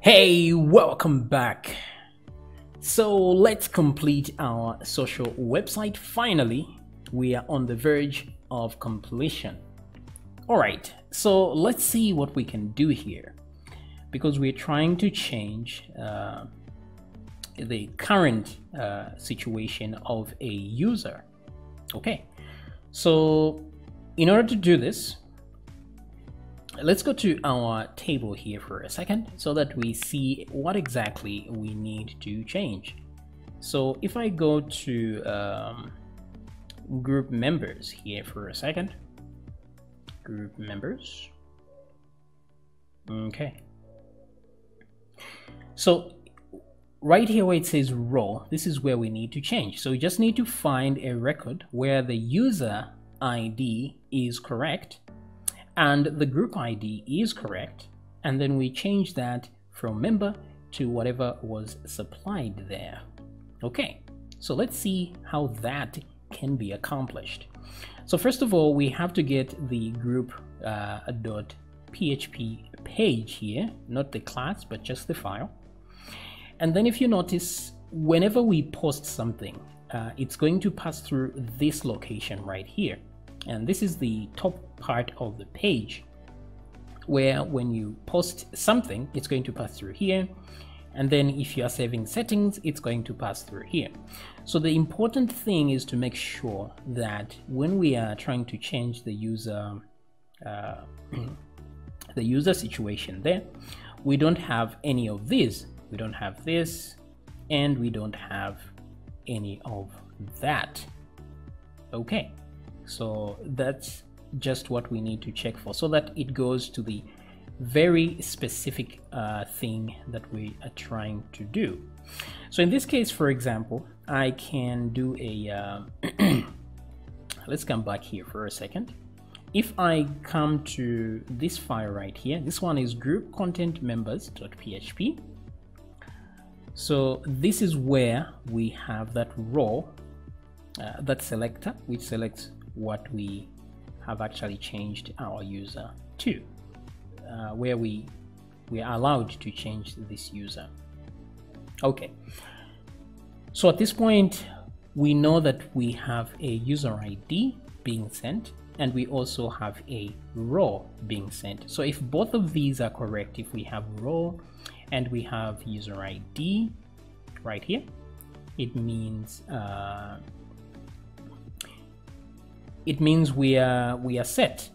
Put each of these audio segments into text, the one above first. Hey, welcome back. So let's complete our social website. Finally, we are on the verge of completion. All right, so let's see what we can do here, because we're trying to change the current situation of a user. Okay, so in order to do this, let's go to our table here for a second so that we see what exactly we need to change. So if I go to group members here for a second, group members. Okay. So right here where it says row, this is where we need to change. So we just need to find a record where the user ID is correct and the group ID is correct, and then we change that from member to whatever was supplied there. Okay, so let's see how that can be accomplished. So first of all, we have to get the group .php page here, not the class, but just the file. And then if you notice, whenever we post something, it's going to pass through this location right here. And this is the top part of the page where when you post something, it's going to pass through here. And then if you are saving settings, it's going to pass through here. So the important thing is to make sure that when we are trying to change the user situation there, we don't have any of these. We don't have this, and we don't have any of that. Okay. So that's just what we need to check for, so that it goes to the very specific thing that we are trying to do. So in this case, for example, I can do a, let's come back here for a second. If I come to this file right here, this one is group content members.php. So this is where we have that raw, that selector, which selects what we have actually changed our user to, where we are allowed to change this user. Okay, so at this point, we know that we have a user ID being sent, and we also have a row being sent. So if both of these are correct, if we have row and we have user ID right here, it means we are set.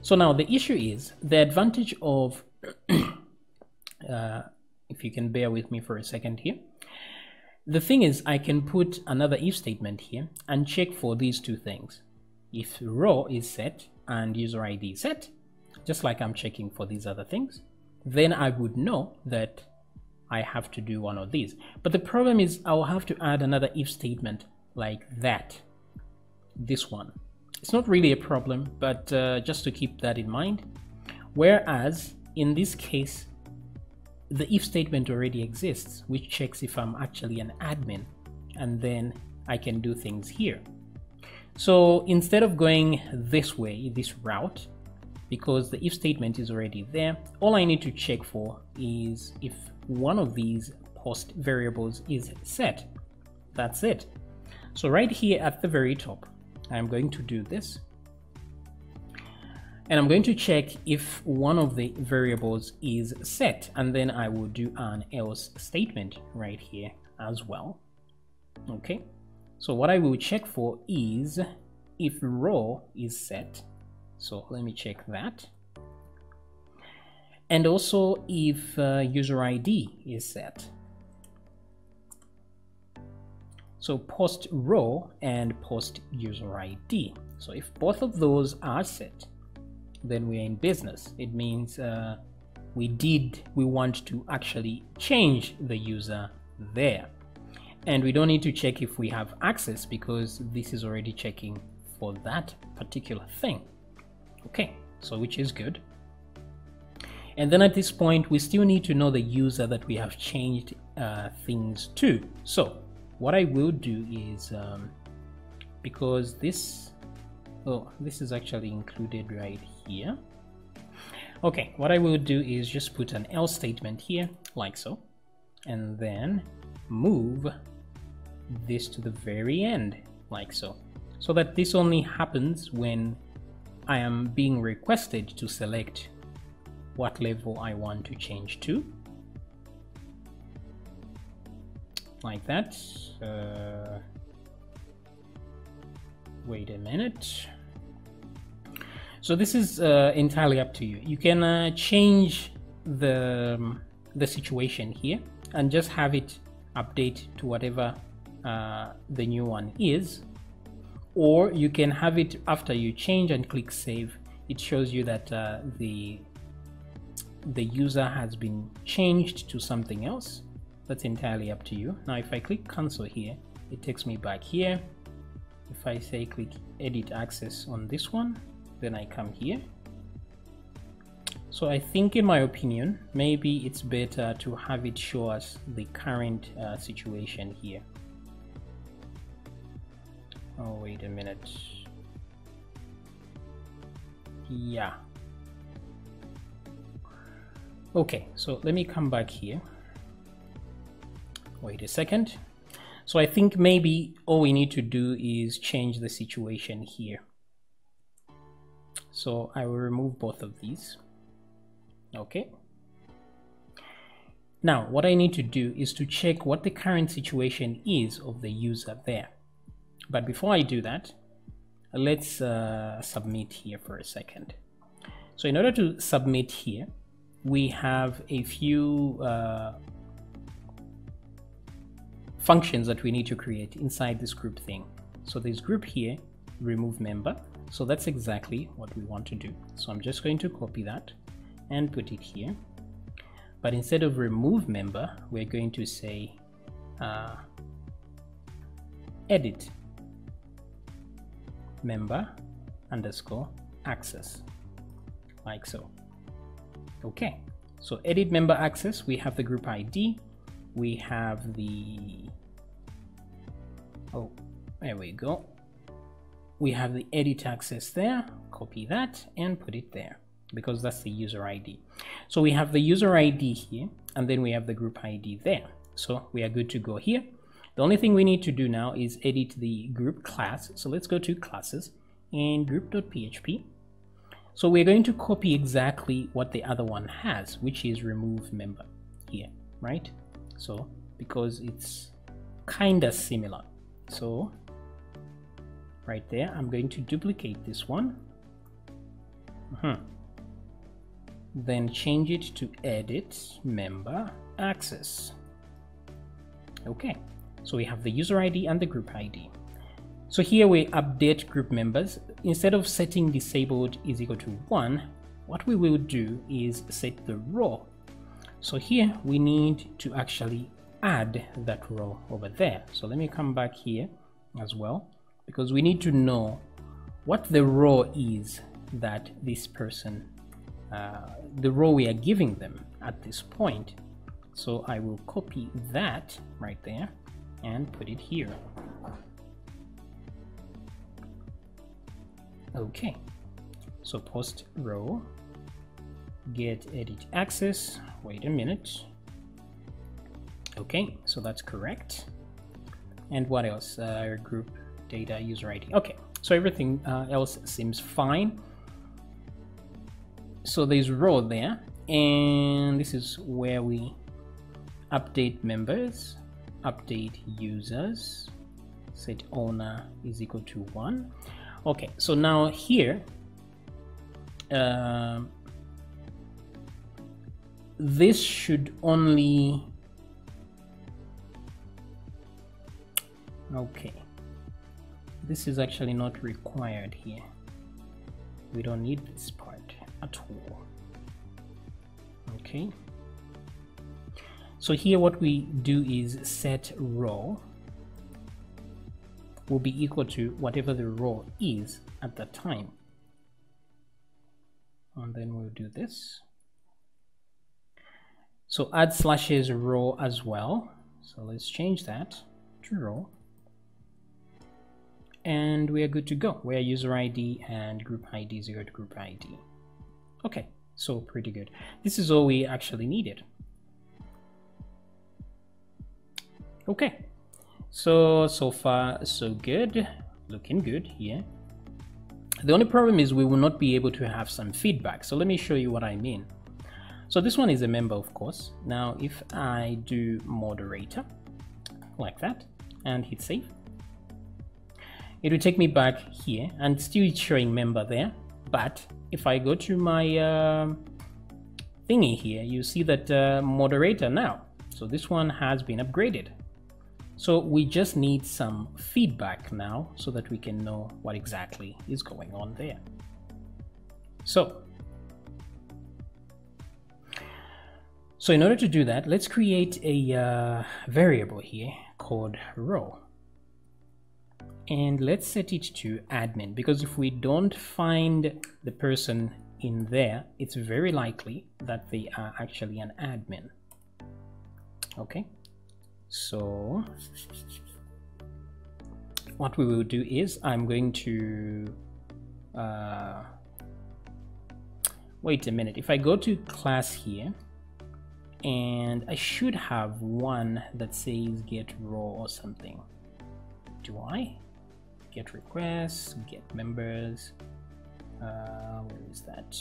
So now the issue is, the advantage of, if you can bear with me for a second here, the thing is I can put another if statement here and check for these two things. If row is set and user ID is set, just like I'm checking for these other things, then I would know that I have to do one of these. But the problem is I'll have to add another if statement like that. This one, it's not really a problem, but just to keep that in mind. Whereas in this case, the if statement already exists, which checks if I'm actually an admin, and then I can do things here. So instead of going this way, this route, because the if statement is already there, all I need to check for is if one of these post variables is set. That's it. So right here at the very top, I'm going to do this, and I'm going to check if one of the variables is set, and then I will do an else statement right here as well. Okay, so what I will check for is if row is set, so let me check that, and also if user ID is set. So post row and post user ID. So if both of those are set, then we're in business. It means we want to actually change the user there. And we don't need to check if we have access, because this is already checking for that particular thing. Okay, so which is good. And then at this point, we still need to know the user that we have changed things to. So what I will do is, because this is actually included right here, Okay, what I will do is just put an else statement here, like so, and then move this to the very end, like so, so that this only happens when I am being requested to select what level I want to change to. Like that. Wait a minute. So this is entirely up to you. You can change the situation here and just have it update to whatever the new one is, or you can have it after you change and click save. It shows you that the user has been changed to something else. That's entirely up to you. Now if I click cancel here, it takes me back here. If I say click edit access on this one, then I come here. So I think, in my opinion, maybe it's better to have it show us the current situation here. Oh, wait a minute. Yeah. Okay, so let me come back here. Wait a second. So I think maybe all we need to do is change the situation here. So I will remove both of these. Okay. Now, what I need to do is to check what the current situation is of the user there. But before I do that, let's submit here for a second. So in order to submit here, we have a few functions that we need to create inside this group thing. So this group here, remove member. So that's exactly what we want to do. So I'm just going to copy that and put it here. But instead of remove member, we're going to say edit member underscore access, like so. Okay, so edit member access, we have the group ID, we have the, oh, there we go. We have the edit access there, copy that and put it there, because that's the user ID. So we have the user ID here, and then we have the group ID there. So we are good to go here. The only thing we need to do now is edit the group class. So let's go to classes and group.php. So we're going to copy exactly what the other one has, which is remove member here, right? So because it's kind of similar. So right there, I'm going to duplicate this one. Then change it to edit member access. Okay, so we have the user ID and the group ID. So here we update group members. Instead of setting disabled is equal to 1, what we will do is set the row. So here we need to actually add that row over there. So let me come back here as well, because we need to know what the row is that this person, the row we are giving them at this point. So I will copy that right there and put it here. Okay, so post row, get edit access. Wait a minute. Okay, so that's correct. And what else? Group data user ID. Okay, so everything else seems fine. So there's row there, and this is where we update members, update users, set owner is equal to 1. Okay, so now here, this should only, okay, this is actually not required here. We don't need this part at all. Okay. So here what we do is set row will be equal to whatever the row is at that time. And then we'll do this. So add slashes row as well. So let's change that to row. And we are good to go. Where user ID and group ID is equal to group ID. Okay, So pretty good. This is all we actually needed. Okay, so far so good, looking good here. The only problem is we will not be able to have some feedback. So let me show you what I mean. So this one is a member, of course. Now, if I do moderator like that and hit save, it will take me back here and still it's showing member there. But if I go to my thingy here, you see that moderator now. So this one has been upgraded. So we just need some feedback now so that we can know what exactly is going on there. So in order to do that, let's create a variable here called row. And let's set it to admin, because if we don't find the person in there, it's very likely that they are actually an admin. Okay. So what we will do is I'm going to wait a minute. If I go to class here, and I should have one that says get row or something. Do I? Get requests, get members, where is that?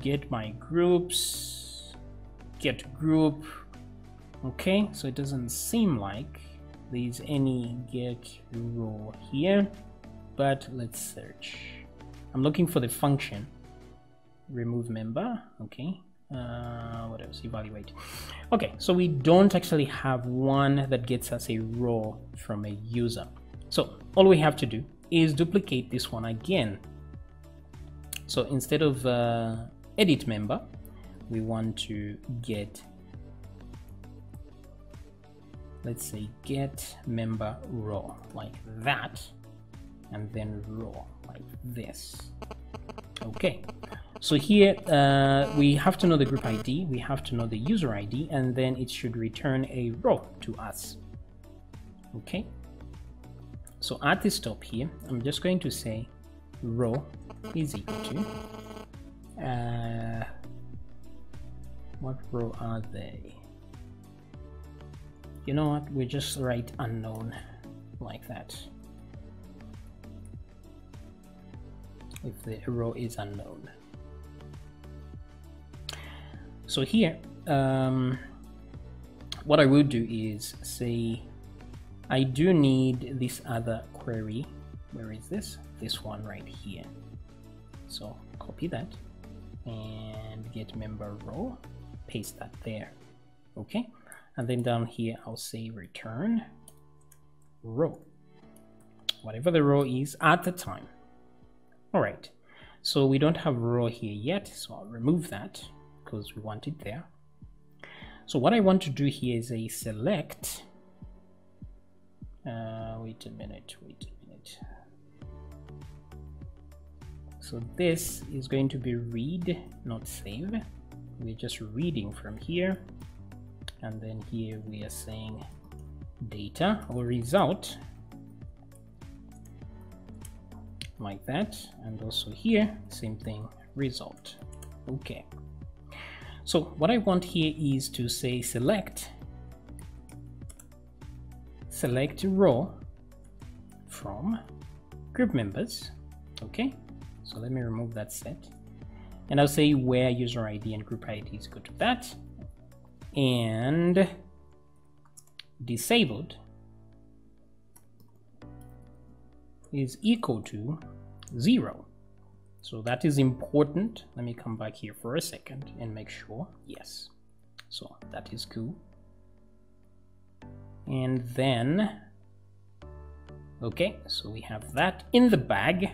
Get my groups, get group. Okay, so it doesn't seem like there's any get row here, but let's search. I'm looking for the function remove member. Okay, what else? Evaluate. Okay, so we don't actually have one that gets us a row from a user. So all we have to do is duplicate this one again. So instead of edit member, we want to get, let's say get member row like that, and then row like this. Okay, so here we have to know the group ID, we have to know the user ID, and then it should return a row to us. Okay, so at this top here, I'm just going to say row is equal to, what row are they? You know what, we just write unknown like that. If the row is unknown. So here, what I will do is say, I do need this other query. Where is this? This one right here. So copy that and get member row, paste that there. Okay. And then down here, I'll say return row, whatever the row is at the time. All right, so we don't have row here yet, so I'll remove that because we want it there. So what I want to do here is a select, wait a minute. So this is going to be read, not save. We're just reading from here. And then here we are saying data or result like that, and also here same thing, result. Okay, so what I want here is to say select row from group members. Okay, so let me remove that set, and I'll say where user ID and group ID is equal to that, and disabled is equal to 0. So that is important. Let me come back here for a second and make sure. Yes, so that is cool. And then, okay, so we have that in the bag.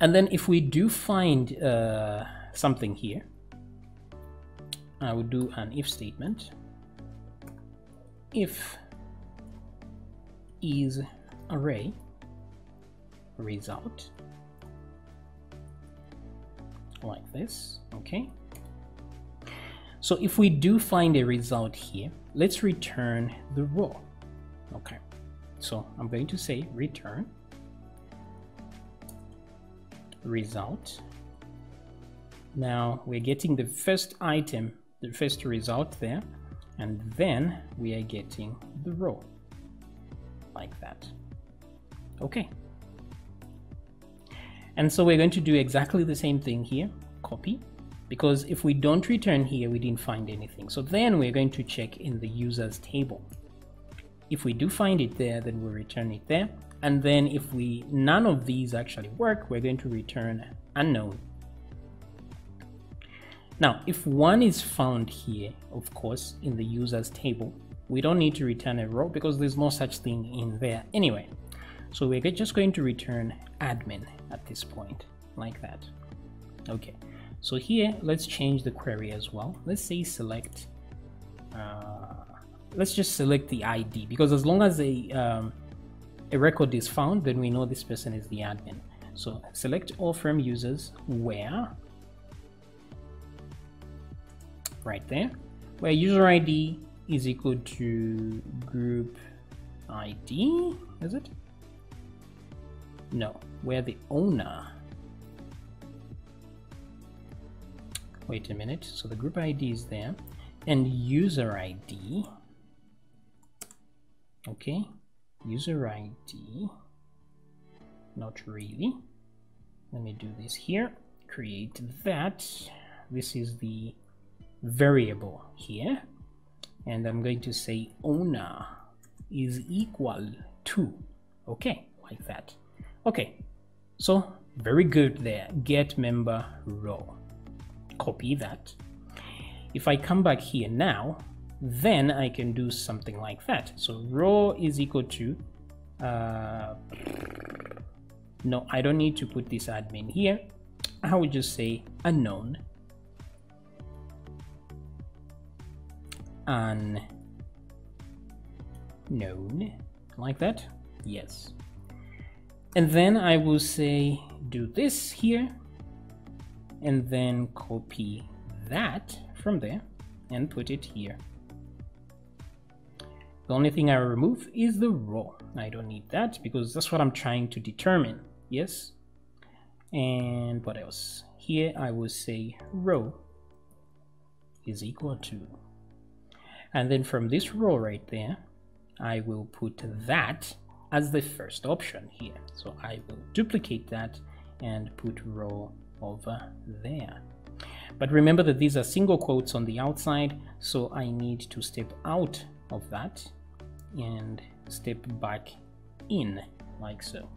And then if we do find something here, I would do an if statement. If is array result like this. Okay, so if we do find a result here, let's return the row. Okay, so I'm going to say return result Now we're getting the first item, the first result there, and then we are getting the row like that. Okay. And so we're going to do exactly the same thing here, copy, because if we don't return here, we didn't find anything. So then we're going to check in the users table. If we do find it there, then we'll return it there. And then if we none of these actually work, we're going to return unknown. Now, if one is found here, of course, in the users table, we don't need to return a row because there's no such thing in there anyway. So we're just going to return admin at this point, like that. Okay, so here, let's change the query as well. Let's say select, let's just select the ID, because as long as a record is found, then we know this person is the admin. So select all from users where, right there, where user ID is equal to group ID, is it? No, where the owner. Wait a minute, so the group ID is there, and user ID, okay, user ID, not really. Let me do this here, create that. This is the variable here, and I'm going to say owner is equal to, okay, like that. Okay, so very good there, get member row. Copy that. If I come back here now, then I can do something like that. So row is equal to, no, I don't need to put this admin here. I would just say unknown. Unknown, like that, yes. And then I will say, do this here, and then copy that from there and put it here. The only thing I remove is the row. I don't need that because that's what I'm trying to determine. Yes. And what else? Here I will say row is equal to, and then from this row right there, I will put that as the first option here. So I will duplicate that and put row over there. But remember that these are single quotes on the outside, so I need to step out of that and step back in, like so.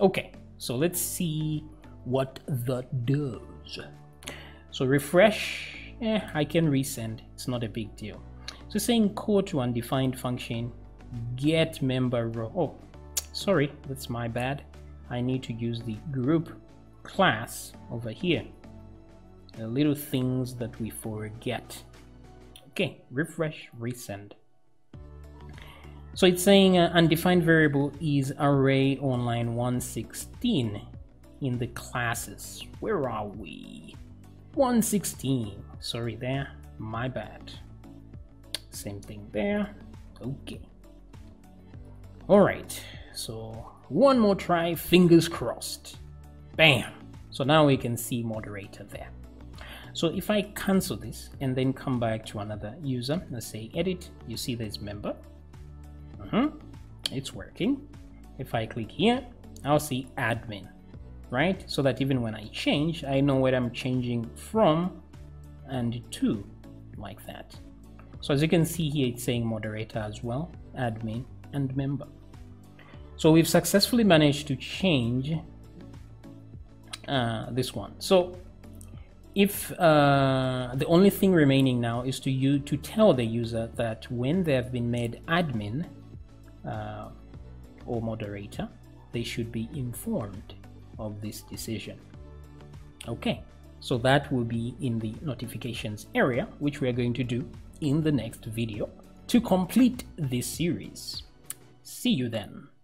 Okay, so let's see what that does. So refresh, I can resend, it's not a big deal. So saying call to undefined function, get member row. Oh, sorry, that's my bad. I need to use the group class over here. The little things that we forget. Okay, refresh, resend. So it's saying undefined variable is array on line 116 in the classes. Where are we? 116. Sorry there, my bad. Same thing there. Okay. All right, so one more try, fingers crossed. Bam! So now we can see moderator there. So if I cancel this and then come back to another user, let's say edit, you see there's member. It's working. If I click here, I'll see admin, right? So that even when I change, I know what I'm changing from and to, like that. So as you can see here, it's saying moderator as well, admin and member. So we've successfully managed to change this one. So if the only thing remaining now is to you to tell the user that when they have been made admin or moderator, they should be informed of this decision. Okay, so that will be in the notifications area, which we are going to do in the next video to complete this series. See you then.